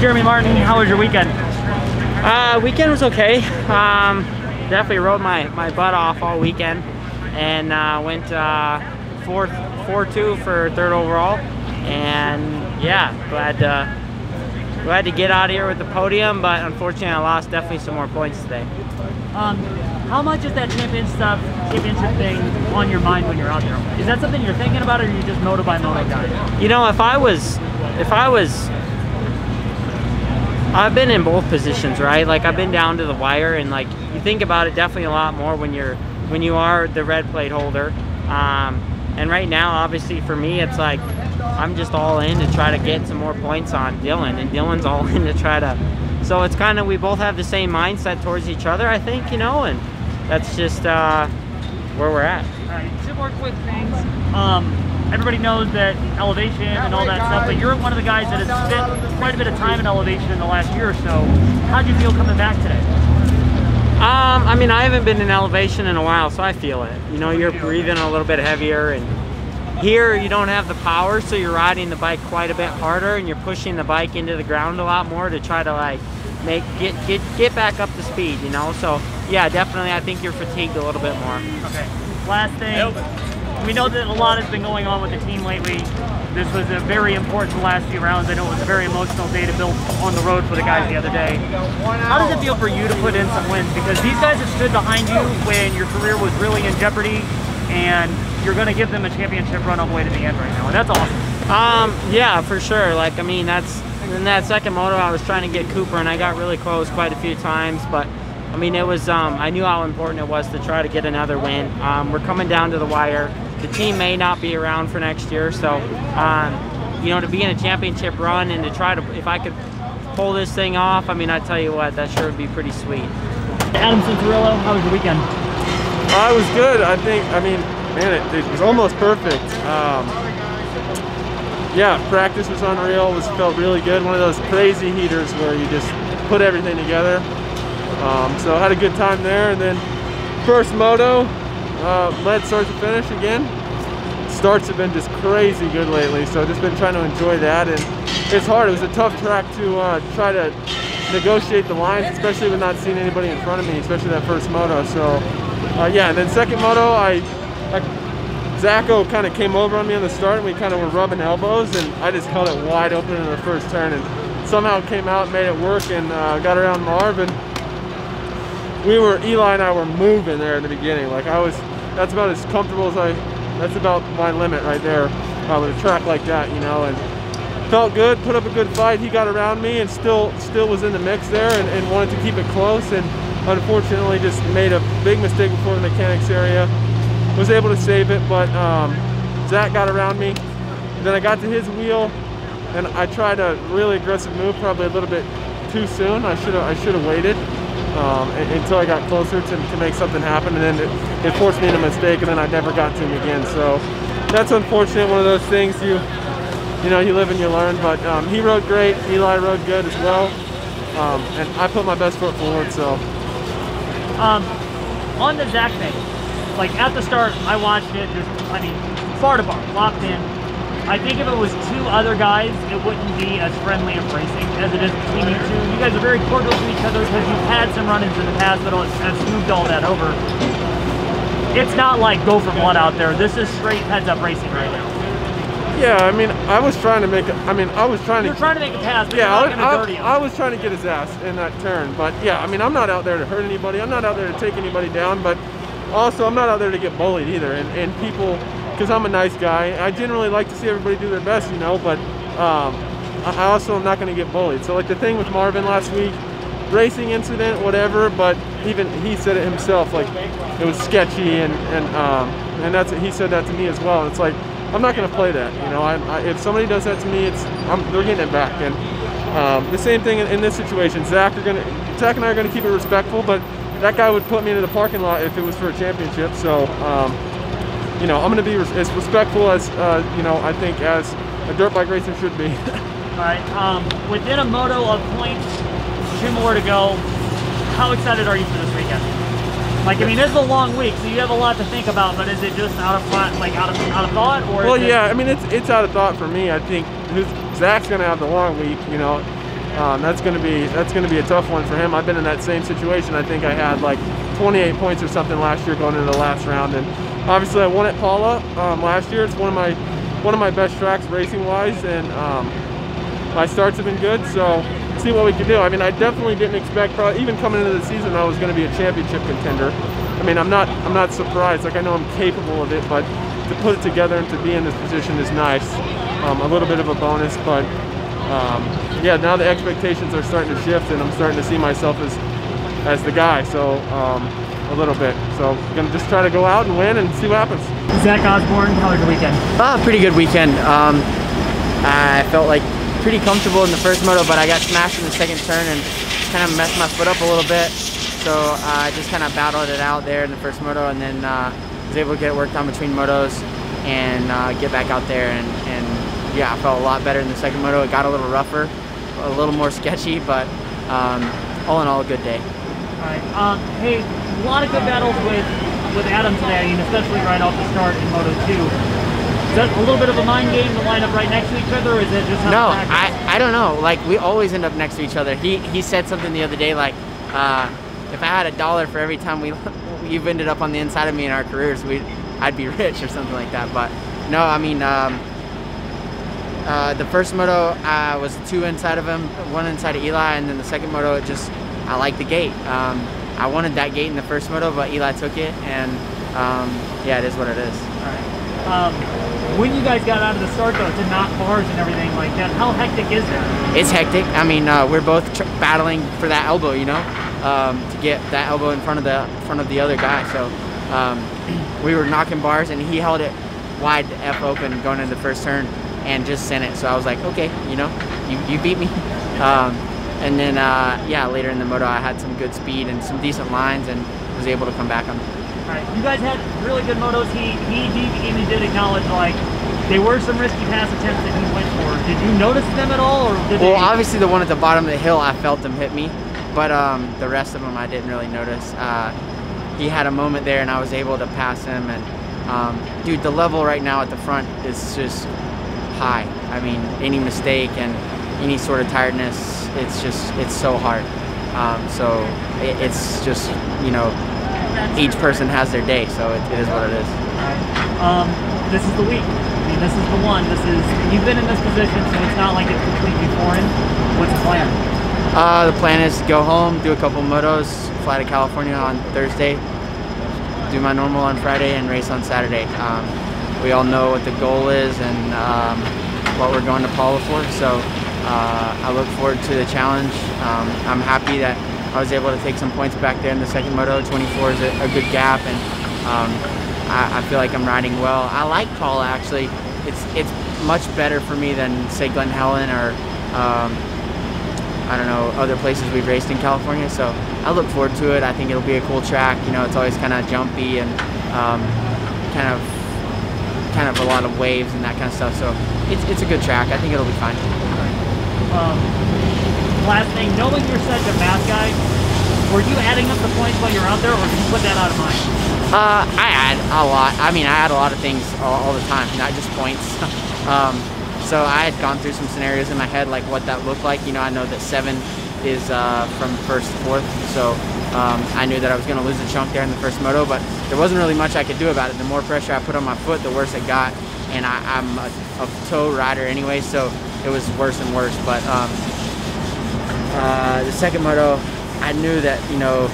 Jeremy Martin, how was your weekend? Weekend was okay. Definitely rode my butt off all weekend, and went 4-2 for third overall, and yeah, glad to get out of here with the podium, but unfortunately I lost definitely some more points today. How much is that championship thing on your mind when you're out there? Is that something you're thinking about, or are you just moto by moto guy? You know, I've been in both positions, right? Like, I've been down to the wire, and like, you think about it definitely a lot more when you're, when you are the red plate holder. And right now, obviously for me, it's like, I'm just all in to try to get some more points on Dylan, and Dylan's all in to try to, so it's kind of, we both have the same mindset towards each other, I think, you know, and that's just where we're at. All right, two more quick things. Everybody knows that elevation and all that stuff, but you're one of the guys that has spent quite a bit of time in elevation in the last year or so. How'd you feel coming back today? I mean, I haven't been in elevation in a while, so I feel it. You know, you're breathing a little bit heavier, and here you don't have the power, so you're riding the bike quite a bit harder, and you're pushing the bike into the ground a lot more to try to like get back up to speed, you know? So yeah, definitely, I think you're fatigued a little bit more. Okay, last thing. We know that a lot has been going on with the team lately. This was a very important last few rounds. I know it was a very emotional day to build on the road for the guys the other day. How does it feel for you to put in some wins? Because these guys have stood behind you when your career was really in jeopardy, and you're going to give them a championship run all the way to the end right now, and that's awesome. Yeah, for sure. Like, I mean, that's, in that second moto, I was trying to get Cooper, and I got really close quite a few times, but I mean, it was, I knew how important it was to try to get another win. We're coming down to the wire. The team may not be around for next year, so you know, to be in a championship run and to try to, if I could pull this thing off, I mean, I tell you what, that sure would be pretty sweet. Adam Cianciarulo, how was your weekend? It was good. I think, I mean, man, it was almost perfect. Yeah, practice was unreal. It felt really good. One of those crazy heaters where you just put everything together. So I had a good time there, and then first moto. Led start to finish again. Starts have been just crazy good lately, so I've just been trying to enjoy that, and it's hard. It was a tough track to try to negotiate the lines, especially with not seeing anybody in front of me, especially that first moto. So yeah, and then second moto, Zacho kind of came over on me on the start, and we kind of were rubbing elbows, and I just held it wide open in the first turn, and somehow came out, made it work, and got around Marvin. Eli and I were moving there in the beginning. Like, I was, that's about as comfortable as that's about my limit right there with a track like that, you know, and felt good, put up a good fight. He got around me and still was in the mix there, and wanted to keep it close, and unfortunately just made a big mistake before the mechanics area. Was able to save it, but Zach got around me. Then I got to his wheel, and I tried a really aggressive move, probably a little bit too soon. I should have waited. Until I got closer to make something happen, and then it forced me into a mistake, and then I never got to him again. So that's unfortunate. One of those things you know, you live and you learn. But he rode great. Eli rode good as well, and I put my best foot forward. So on the Zach thing, like at the start, I watched it. Just, I mean, bar to bar, locked in. I think if it was two other guys, it wouldn't be as friendly and bracing as it is between you two. You guys are very cordial to each other because you've had some run-ins in the past, but it's smoothed all that over. It's not like go for blood out there. This is straight heads-up racing right now. Yeah, I mean, I was trying to make a, I mean, I was trying to... You're trying to make a pass, but yeah, you're not going to dirty him. I was trying to get his ass in that turn, but yeah, I mean, I'm not out there to hurt anybody. I'm not out there to take anybody down, but also I'm not out there to get bullied either, and people... Because I'm a nice guy. I generally like to see everybody do their best, you know, but I also am not going to get bullied. So like the thing with Marvin last week, racing incident, whatever, but even he said it himself, like it was sketchy, and that's, he said that to me as well. It's like, I'm not going to play that, you know. If somebody does that to me, they're getting it back. And the same thing in this situation. Zach and I are going to keep it respectful, but that guy would put me into the parking lot if it was for a championship. So. You know, I'm going to be as respectful as, you know, I think as a dirt bike racer should be. All right. Within a moto of points, two more to go. How excited are you for this weekend? Like, I mean, this is a long week, so you have a lot to think about, but is it just out of thought, like out of thought? Or well, yeah, I mean, it's out of thought for me. I think Zach's going to have the long week, you know. That's gonna be a tough one for him. I've been in that same situation. I think I had like 28 points or something last year going into the last round, and obviously I won at Paula last year. It's one of my best tracks racing wise, and my starts have been good. So see what we can do. I mean, I definitely didn't expect, probably even coming into the season, I was going to be a championship contender. I mean, I'm not surprised. Like, I know I'm capable of it, but to put it together and to be in this position is nice. A little bit of a bonus, but yeah, now the expectations are starting to shift, and I'm starting to see myself as the guy. So a little bit. So I'm gonna just try to go out and win and see what happens. Zach Osborne, how was your weekend? Pretty good weekend. I felt like pretty comfortable in the first moto, but I got smashed in the second turn and kind of messed my foot up a little bit. So I just kind of battled it out there in the first moto, and then was able to get it worked on between motos and get back out there. And yeah, I felt a lot better in the second moto. It got a little rougher, a little more sketchy, but all in all, a good day. All right. Hey, a lot of good battles with Adam today, and especially right off the start in Moto 2. Is that a little bit of a mind game to line up right next to each other, or is it just how to practice? No, I don't know. Like, we always end up next to each other. He said something the other day, like, if I had $1 for every time you've ended up on the inside of me in our careers, I'd be rich or something like that. But no, I mean, the first moto I was two inside of him, one inside of Eli, and then the second moto, I liked the gate. I wanted that gate in the first moto, but Eli took it, and yeah, it is what it is. All right. When you guys got out of the start, though, to not bars and everything like that, how hectic is that? It's hectic. I mean, we're both battling for that elbow, you know, to get that elbow in front of the other guy. So we were knocking bars, and he held it wide F open going into the first turn and just sent it. So I was like, okay, you know, you beat me. And then, yeah, later in the moto, I had some good speed and some decent lines, and was able to come back on. You guys had really good motos. He did acknowledge, like, there were some risky pass attempts that he went for. Did you notice them at all? Or did well, obviously the one at the bottom of the hill, I felt them hit me, but the rest of them I didn't really notice. He had a moment there, and I was able to pass him. And dude, the level right now at the front is just high. I mean, any mistake and any sort of tiredness, it's so hard. So it's just, you know, each person has their day, so it is what it is. This is the week. I mean, this is the one. You've been in this position, so it's not like it's completely foreign. What's the plan? The plan is to go home, do a couple motos, fly to California on Thursday, do my normal on Friday, and race on Saturday. We all know what the goal is and what we're going to Paula for, so I look forward to the challenge. I'm happy that I was able to take some points back there in the second moto. 24 is a good gap, and I feel like I'm riding well. I like Paula, actually. It's much better for me than, say, Glen Helen or, I don't know, other places we've raced in California. So I look forward to it. I think it'll be a cool track. You know, it's always kind of jumpy and kind of a lot of waves and that kind of stuff. So it's a good track. I think it'll be fine. Last thing, knowing you're such a fast guy, were you adding up the points while you're out there, or did you put that out of mind? I add a lot. I mean, I add a lot of things all the time, not just points. So I had gone through some scenarios in my head, like what that looked like. You know, I know that 7 is from first to fourth, so I knew that I was going to lose a chunk there in the first moto, but there wasn't really much I could do about it. The more pressure I put on my foot, the worse it got, and I'm a toe rider anyway, so it was worse and worse. But the second moto, I knew that, you know,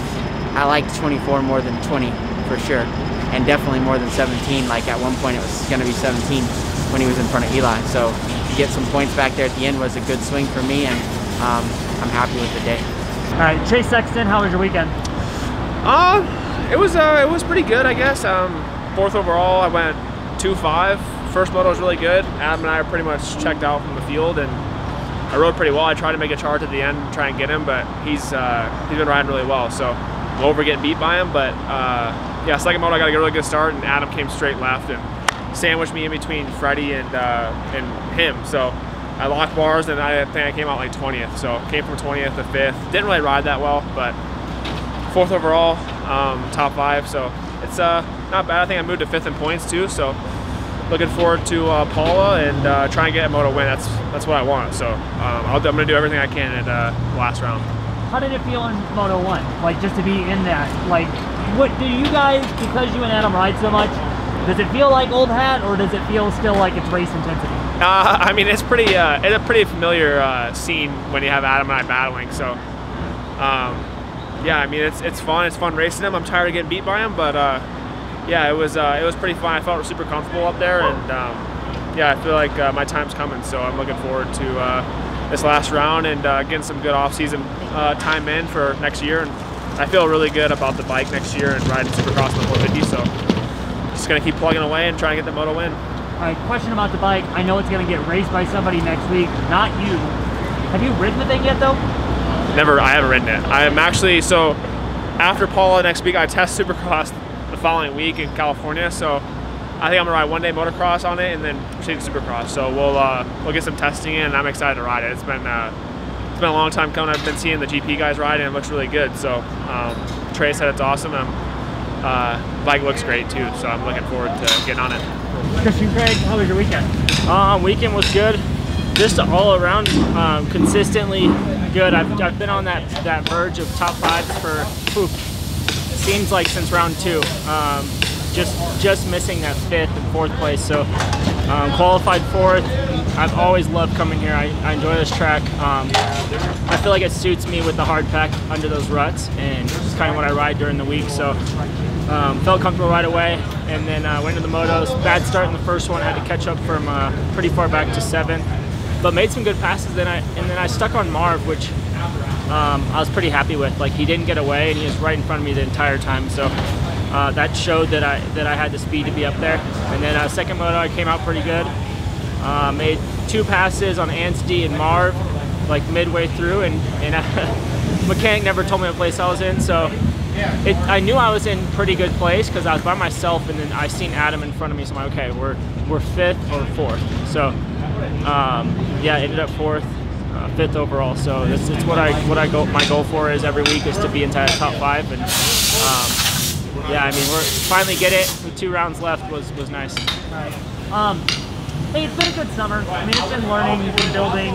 I liked 24 more than 20 for sure, and definitely more than 17. Like, at one point it was going to be 17 when he was in front of Eli, so to get some points back there at the end was a good swing for me, and I'm happy with the day. All right, Chase Sexton, how was your weekend? It was pretty good, I guess. Fourth overall, I went 2-5. First moto was really good. Adam and I are pretty much checked out from the field, and I rode pretty well. I tried to make a charge at the end and try and get him, but he's been riding really well, so I'm over getting beat by him. But yeah, second moto I got a really good start, and Adam came straight left and sandwiched me in between Freddie and him. So I locked bars, and I think I came out like 20th, so came from 20th to 5th. Didn't really ride that well, but 4th overall, top 5, so it's not bad. I think I moved to 5th in points too, so looking forward to Paula and try and get a moto win. That's what I want. So I'm going to do everything I can at the last round. How did it feel in Moto 1? Like, just to be in that, like, what do you guys, because you and Adam ride so much, does it feel like old hat, or does it feel still like it's race intensity? I mean, it's a pretty familiar scene when you have Adam and I battling. So, yeah, I mean, it's fun. It's fun racing him. I'm tired of getting beat by him, but yeah, it was pretty fun. I felt super comfortable up there, and yeah, I feel like my time's coming. So I'm looking forward to this last round and getting some good off-season time in for next year. And I feel really good about the bike next year and riding Supercross in the 450. So. Just gonna keep plugging away and try to get the moto win. All right, question about the bike. I know it's gonna get raced by somebody next week, not you. Have you ridden the thing yet, though? Never, I haven't ridden it. I am actually, so after Paula next week, I test Supercross the following week in California. So I think I'm gonna ride one day motocross on it and then proceed to Supercross. So we'll get some testing in, and I'm excited to ride it. It's been a long time coming. I've been seeing the GP guys ride it, and it looks really good. So Trey said it's awesome. Bike looks great too, so I'm looking forward to getting on it. Christian Craig, how was your weekend? Weekend was good, just all around, consistently good. I've been on that verge of top 5 for seems like since round 2, just missing that 5th and 4th place. So qualified 4th. I've always loved coming here. I enjoy this track. I feel like it suits me with the hard pack under those ruts, and it's kind of what I ride during the week. So felt comfortable right away, and then went to the motos. Bad start in the first one. I had to catch up from pretty far back to 7th, but made some good passes. Then I stuck on Marv, which I was pretty happy with. Like, he didn't get away, and he was right in front of me the entire time. So. That showed that I had the speed to be up there. And then second moto, I came out pretty good. Made 2 passes on Anstie and Marv, like midway through, and mechanic never told me what place I was in, so I knew I was in pretty good place because I was by myself, and then I seen Adam in front of me, so I'm like, okay, we're 5th or 4th. So yeah, ended up 4th. 5th overall, so it's my goal for is every week is to be inside the top 5, and yeah, I mean, we're finally get it with 2 rounds left was nice. Hey, it's been a good summer. I mean, it's been learning, it's been building.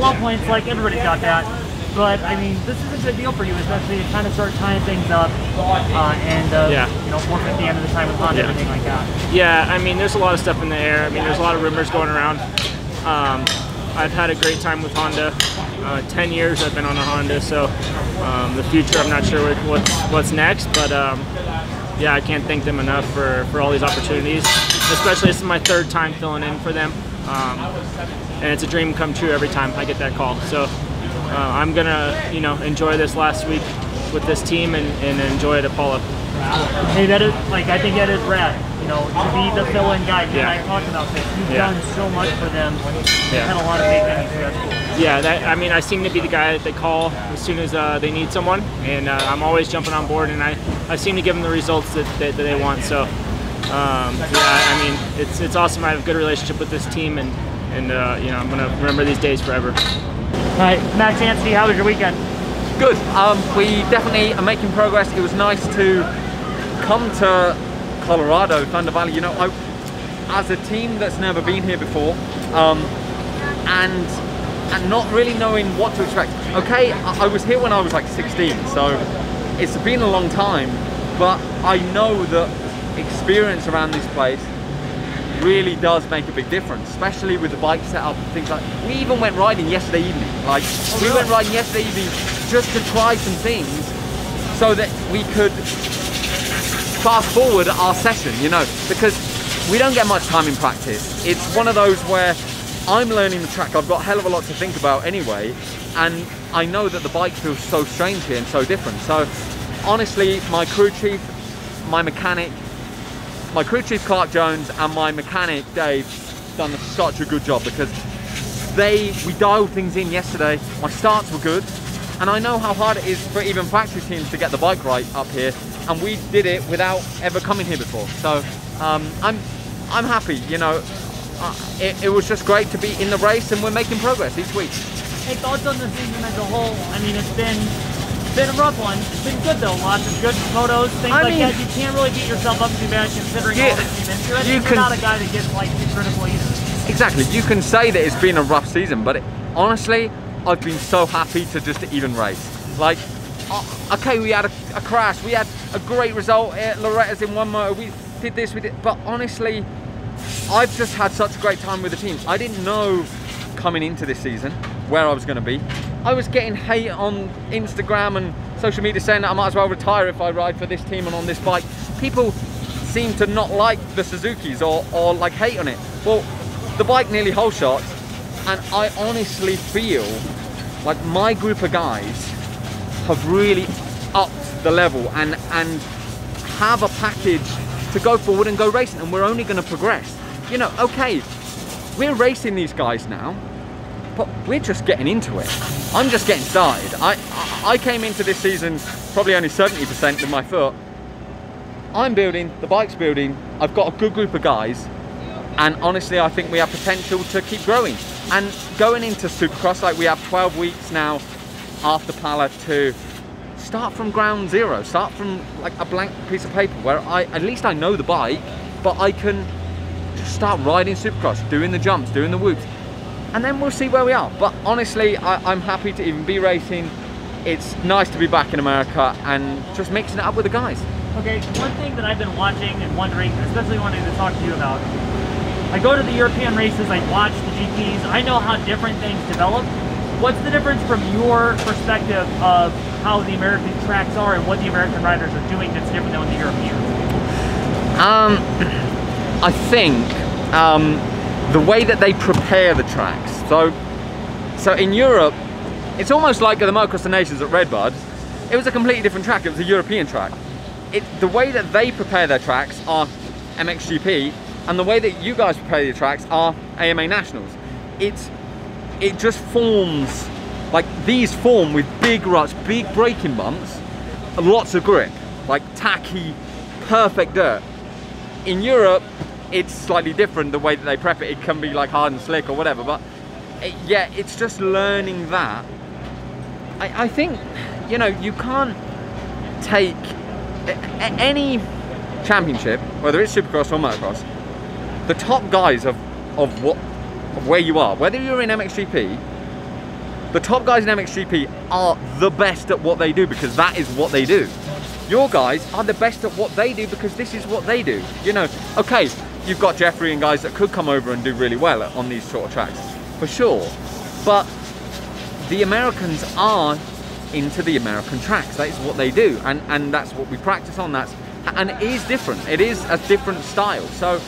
Low points, like everybody's got that. But I mean, this is a good deal for you, especially to kind of start tying things up you know, work at the end of the time with Honda and everything like that. Yeah, I mean, there's a lot of stuff in the air. I mean, there's a lot of rumors going around. I've had a great time with Honda. 10 years I've been on a Honda, so the future, I'm not sure what's next, but yeah, I can't thank them enough for all these opportunities, especially this is my 3rd time filling in for them, and it's a dream come true every time I get that call. So I'm gonna, you know, enjoy this last week with this team and enjoy it at Paula. Hey, that is, like, I think that is rad, you know, to be the fill-in guy. You and I talked about this. You've done so much for them. You've had a lot of big things. That's cool. Yeah, I mean, I seem to be the guy that they call as soon as they need someone, and I'm always jumping on board, and I seem to give them the results that they want. So, yeah, I mean, it's awesome. I have a good relationship with this team, and you know, I'm going to remember these days forever. All right, Max Anstie, how was your weekend? Good. We definitely are making progress. It was nice to come to Colorado Thunder Valley. You know, as a team that's never been here before, and not really knowing what to expect. Okay, I was here when I was like 16, so it's been a long time, but I know that experience around this place really does make a big difference, especially with the bike setup and things like that. We even went riding yesterday evening. Like, we went riding yesterday evening just to try some things so that we could fast forward our session, you know, because we don't get much time in practice. It's one of those where I'm learning the track. I've got a hell of a lot to think about anyway, and I know that the bike feels so strange here and so different. So honestly, my crew chief, my mechanic, my crew chief Clark Jones, and my mechanic Dave done such a good job, because we dialed things in yesterday. My starts were good, and I know how hard it is for even practice teams to get the bike right up here, and we did it without ever coming here before. So I'm happy, you know. It was just great to be in the race, and we're making progress each week. Hey, thoughts on the season as a whole? I mean, it's been It's been a rough one. It's been good though. Lots of good motos, things like that. You can't really beat yourself up too bad considering all that you've been through. You're not a guy that gets like too critical either. Exactly. You can say that it's been a rough season, but honestly, I've been so happy to just even race. Like, okay, we had a crash, we had a great result at Loretta's in one motor, we did this, we did, but honestly, I've just had such a great time with the team. I didn't know coming into this season where I was going to be. I was getting hate on Instagram and social media saying that I might as well retire if I ride for this team and on this bike. People seem to not like the Suzukis or like hate on it. Well, the bike nearly whole shots, and I honestly feel like my group of guys have really upped the level and have a package to go forward and go racing, and we're only going to progress. You know, okay, we're racing these guys now, but we're just getting into it. I'm just getting started. I came into this season probably only 70% with my foot. I'm building, the bike's building, I've got a good group of guys, and honestly I think we have potential to keep growing. And going into Supercross, like we have 12 weeks now after Paula to start from ground zero, start from like a blank piece of paper where at least I know the bike, but I can just start riding Supercross, doing the jumps, doing the whoops, and then we'll see where we are. But honestly, I'm happy to even be racing. It's nice to be back in America and just mixing it up with the guys. Okay, one thing that I've been watching and wondering, especially wanting to talk to you about, I go to the European races, I watch the GPs, I know how different things develop. What's the difference from your perspective of how the American tracks are and what the American riders are doing that's different than what the Europeans? I think the way that they prepare the tracks. So in Europe, it's almost like the Motocross of Nations at Redbud. It was a completely different track. It was a European track. The way that they prepare their tracks are MXGP, and the way that you guys prepare your tracks are AMA Nationals. It just forms, like these form with big ruts, big braking bumps, lots of grip, like tacky, perfect dirt. In Europe, it's slightly different the way that they prep it. It can be like hard and slick or whatever, but yeah, it's just learning that. I think, you know, you can't take any championship, whether it's Supercross or Motocross, the top guys of where you are, whether you're in MXGP, the top guys in MXGP are the best at what they do because that is what they do. Your guys are the best at what they do because this is what they do. You know, okay, you've got Jeffrey and guys that could come over and do really well on these sort of tracks, for sure. But the Americans are into the American tracks. That is what they do, and that's what we practice on. And it is different. It is a different style. So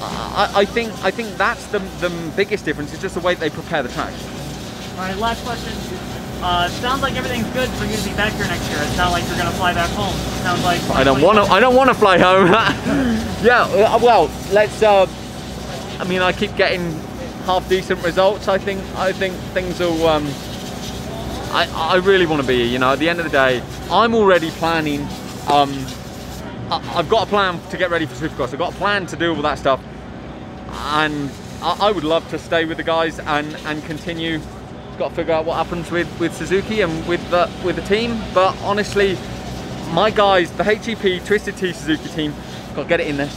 I think that's the biggest difference. It's just the way they prepare the track. All right, last question. Sounds like everything's good for you to be back here next year. It's not like you're going to fly back home. It sounds like I don't want to fly home. Yeah. Well, let's. I mean, I keep getting half decent results. I think things will. I really want to be here. You know, at the end of the day, I'm already planning. I've got a plan to get ready for Supercross. I've got a plan to do all that stuff, and I would love to stay with the guys and continue. Got to figure out what happens with Suzuki and with the team. But honestly, my guys, the HEP Twisted T Suzuki team, got to get it in there.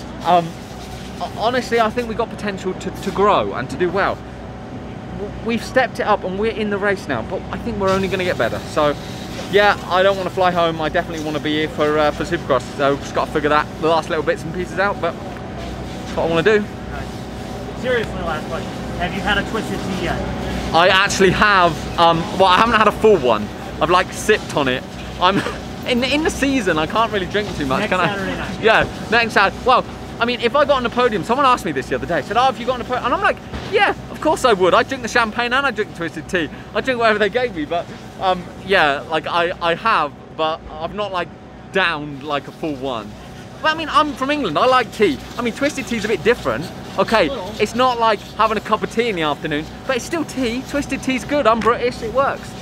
Honestly, I think we've got potential to grow and to do well. We've stepped it up and we're in the race now, but I think we're only going to get better. So. Yeah, I don't want to fly home. I definitely want to be here for Supercross. So just got to figure that the last little bits and pieces out. But that's what I want to do. Right. Seriously, last question: have you had a twisted tea yet? I actually have. Well, I haven't had a full one. I've like sipped on it. I'm in the season. I can't really drink too much. Next Saturday night. Yeah, next Saturday. Well, I mean, if I got on the podium, someone asked me this the other day. Said, "Oh, have you got on the podium?" And I'm like, "Yeah, of course I would. I drink the champagne and I drink the twisted tea. I drink whatever they gave me." But yeah, like I have, but I've not like downed like a full one. But I mean, I'm from England, I like tea. I mean, twisted tea's a bit different. Okay, it's not like having a cup of tea in the afternoon, but it's still tea. Twisted tea's good, I'm British, it works.